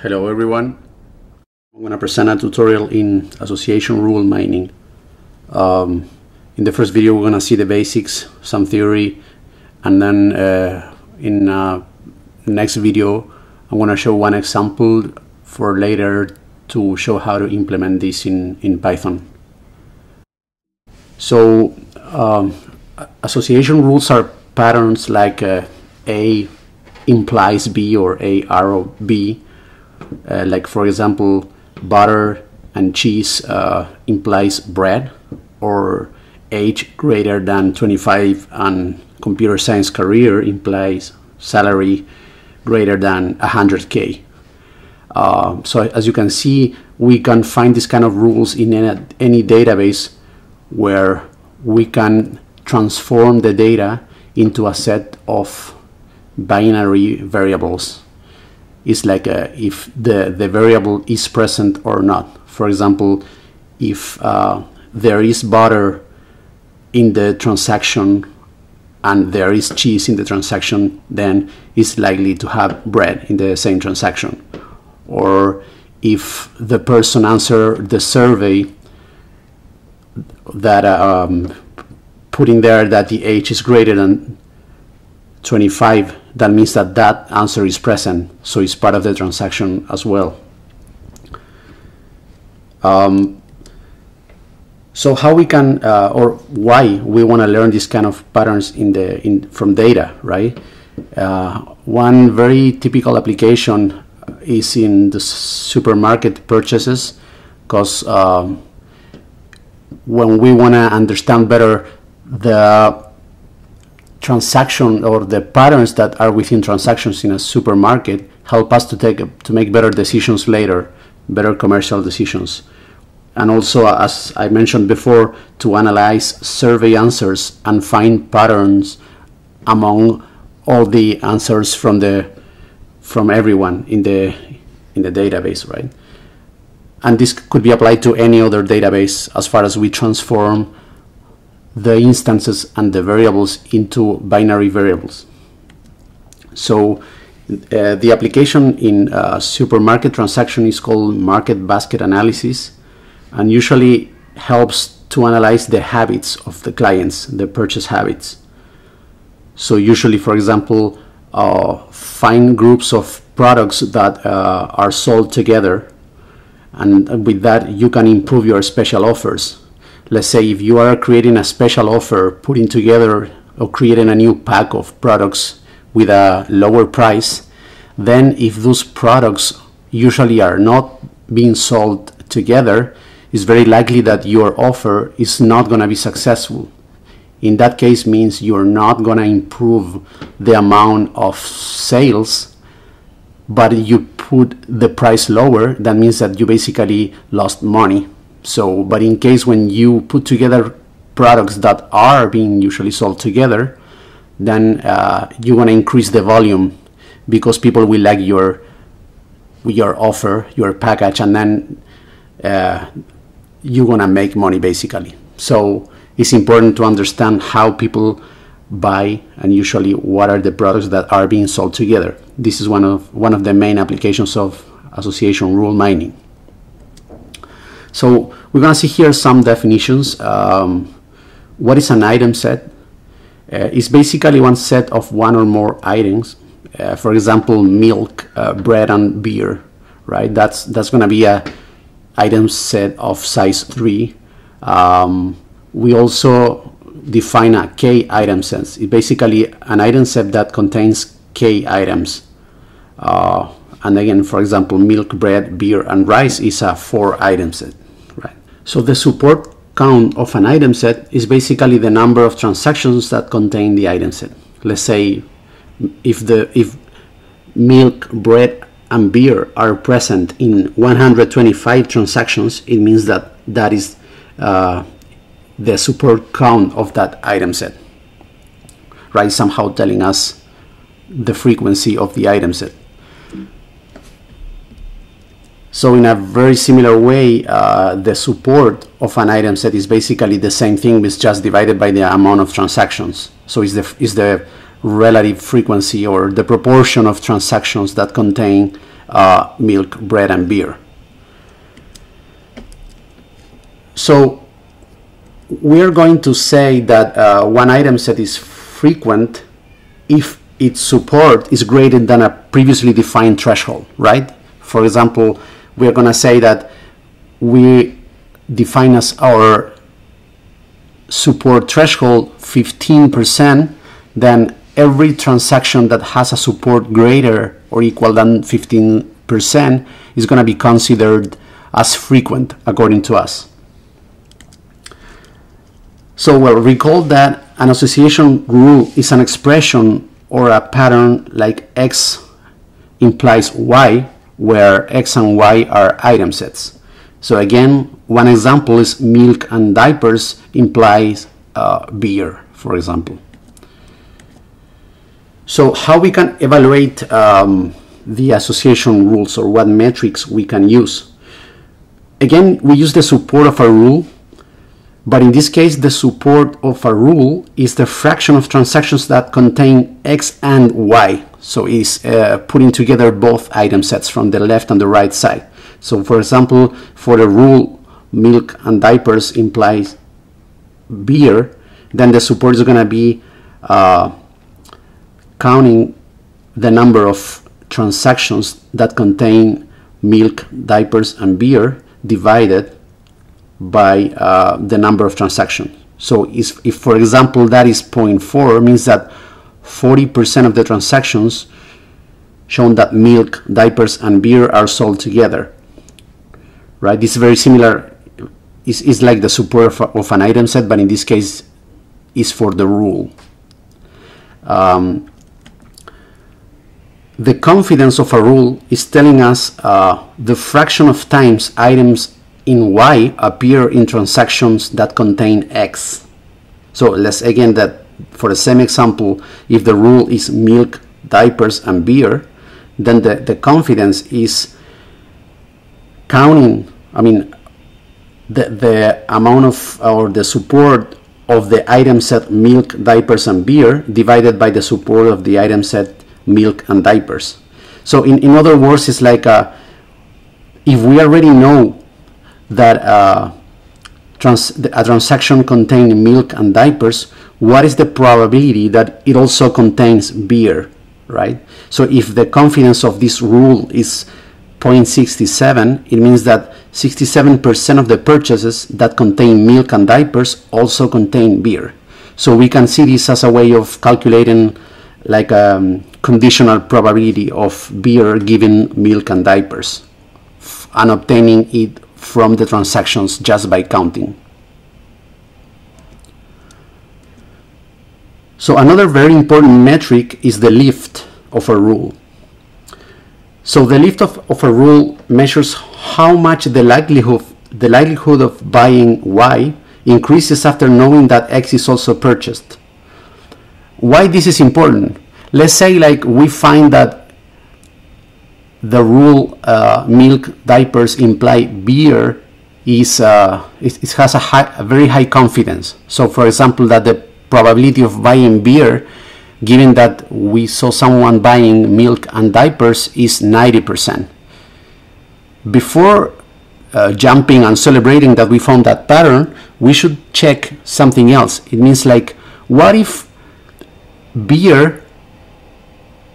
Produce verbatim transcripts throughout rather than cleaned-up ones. Hello everyone, I'm going to present a tutorial in association rule mining. Um, in the first video we're going to see the basics, some theory, and then uh, in uh, next video I'm going to show one example for later to show how to implement this in, in Python. So um, association rules are patterns like uh, A implies B or A arrow B. Uh, like for example, butter and cheese uh, implies bread, or age greater than twenty-five and computer science career implies salary greater than one hundred K. Uh, so as you can see, we can find this kind of rules in any, any database where we can transform the data into a set of binary variables. It's like uh, if the, the variable is present or not. For example, if uh, there is butter in the transaction and there is cheese in the transaction, then it's likely to have bread in the same transaction. Or if the person answered the survey that um, putting there that the age is greater than twenty-five, that means that that answer is present, so it's part of the transaction as well. Um, so how we can, uh, or why we want to learn these kind of patterns in the in from data, right? Uh, one very typical application is in the supermarket purchases, because um, when we want to understand better the transaction or the patterns that are within transactions in a supermarket, help us to take to make better decisions later, better commercial decisions, and also, as I mentioned before, to analyze survey answers and find patterns among all the answers from the from everyone in the in the database, right? And this could be applied to any other database as far as we transform the instances and the variables into binary variables. So uh, the application in uh, supermarket transaction is called market basket analysis, and usually helps to analyze the habits of the clients, the purchase habits. So usually, for example, uh, find groups of products that uh, are sold together, and with that you can improve your special offers. Let's say if you are creating a special offer, putting together or creating a new pack of products with a lower price, then if those products usually are not being sold together, it's very likely that your offer is not going to be successful. In that case means you're not going to improve the amount of sales, but you put the price lower, that means that you basically lost money. So, but in case when you put together products that are being usually sold together, then uh, you want to increase the volume because people will like your your offer, your package, and then uh, you want to make money basically. So it's important to understand how people buy and usually what are the products that are being sold together. This is one of one of the main applications of association rule mining. So we're going to see here some definitions. Um, what is an item set? Uh, it's basically one set of one or more items. Uh, for example, milk, uh, bread, and beer, right? That's that's going to be a item set of size three. Um, we also define a K item set. It's basically an item set that contains K items. Uh, and again, for example, milk, bread, beer, and rice is a four item set. So the support count of an item set is basically the number of transactions that contain the item set. Let's say if the if milk, bread, and beer are present in one hundred twenty-five transactions, it means that that is uh, the support count of that item set, right? Somehow telling us the frequency of the item set. So in a very similar way, uh, the support of an item set is basically the same thing, it's just divided by the amount of transactions. So it's the, it's the relative frequency or the proportion of transactions that contain uh, milk, bread, and beer. So we are going to say that uh, one item set is frequent if its support is greater than a previously defined threshold, right? For example, we are going to say that we define as our support threshold fifteen percent, then every transaction that has a support greater or equal than fifteen percent is going to be considered as frequent according to us. So we'll recall that an association rule is an expression or a pattern like X implies Y, where X and Y are item sets. So again, one example is milk and diapers implies uh, beer, for example. So how we can evaluate um, the association rules, or what metrics we can use? Again, we use the support of a rule, but in this case, the support of a rule is the fraction of transactions that contain X and Y. So it's uh, putting together both item sets from the left and the right side. So for example, for the rule milk and diapers implies beer, then the support is going to be uh, counting the number of transactions that contain milk, diapers, and beer divided by uh, the number of transactions. So if, if for example that is zero point four, means that forty percent of the transactions shown that milk, diapers, and beer are sold together, right? This is very similar. It's, it's like the support of, of an item set, but in this case is for the rule. Um, the confidence of a rule is telling us uh, the fraction of times items in Y appear in transactions that contain X. So let's again that for the same example, if the rule is milk, diapers, and beer, then the, the confidence is counting, I mean, the, the amount of, or the support of the item set milk, diapers, and beer divided by the support of the item set milk and diapers. So in, in other words, it's like a, if we already know that uh, trans a transaction containing milk and diapers, what is the probability that it also contains beer, right? So if the confidence of this rule is zero point six seven, it means that sixty-seven percent of the purchases that contain milk and diapers also contain beer. So we can see this as a way of calculating like a um, conditional probability of beer given milk and diapers and obtaining it from the transactions just by counting. So another very important metric is the lift of a rule. So the lift of, of a rule measures how much the likelihood, the likelihood of buying Y increases after knowing that X is also purchased. Why this is important? Let's say like we find that the rule uh, milk, diapers imply beer is uh, it, it has a, high, a very high confidence. So for example, that the probability of buying beer, given that we saw someone buying milk and diapers, is ninety percent. Before uh, jumping and celebrating that we found that pattern, we should check something else. It means like, what if beer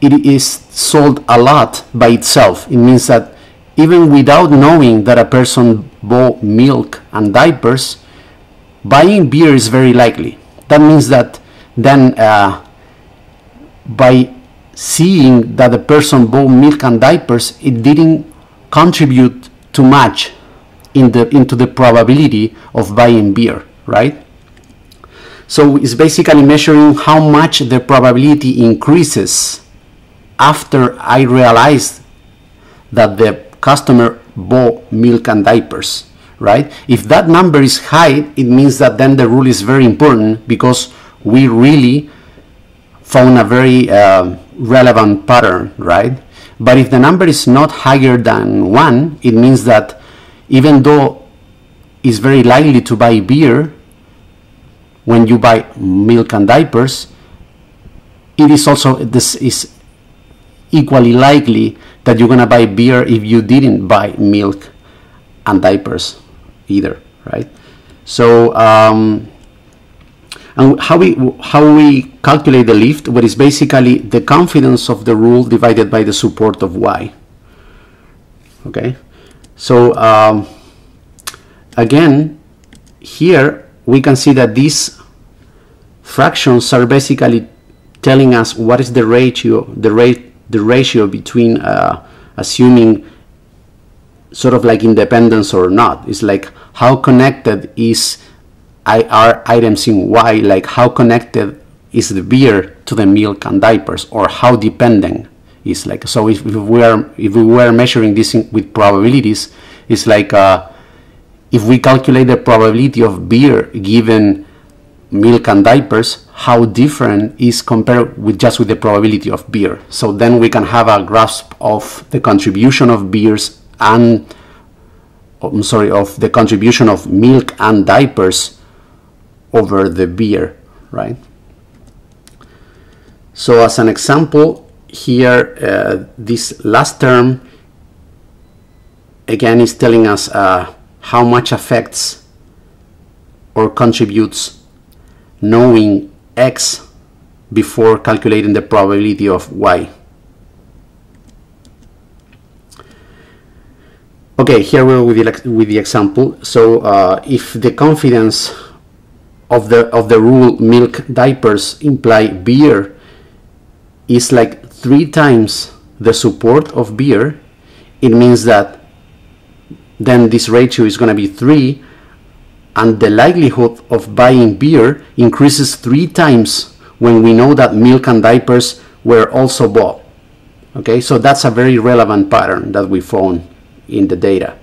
it is sold a lot by itself? It means that even without knowing that a person bought milk and diapers, buying beer is very likely. That means that then uh, by seeing that the person bought milk and diapers, it didn't contribute too much in the, into the probability of buying beer, right? So it's basically measuring how much the probability increases after I realized that the customer bought milk and diapers, right? If that number is high, it means that then the rule is very important because we really found a very uh, relevant pattern, right? But if the number is not higher than one, it means that even though it's very likely to buy beer when you buy milk and diapers, it is also this is equally likely that you're gonna buy beer if you didn't buy milk and diapers either, right? So um, and how we how we calculate the lift, what is basically the confidence of the rule divided by the support of y. Okay, so um, again, here we can see that these fractions are basically telling us what is the ratio, the rate, the ratio between uh, assuming sort of like independence or not. It's like how connected is I R items in Y, like how connected is the beer to the milk and diapers, or how dependent is like. So if, if we are if we were measuring this in, with probabilities, it's like uh, if we calculate the probability of beer given milk and diapers, how different is compared with just with the probability of beer. So then we can have a grasp of the contribution of beers and I'm sorry of the contribution of milk and diapers over the beer, right? So as an example here, uh, this last term again is telling us uh, how much affects or contributes knowing X before calculating the probability of Y. Okay, here we're with the, with the example. So uh, if the confidence of the of the rule milk diapers imply beer is like three times the support of beer, it means that then this ratio is going to be three, and the likelihood of buying beer increases three times when we know that milk and diapers were also bought. Okay, so that's a very relevant pattern that we found in the data.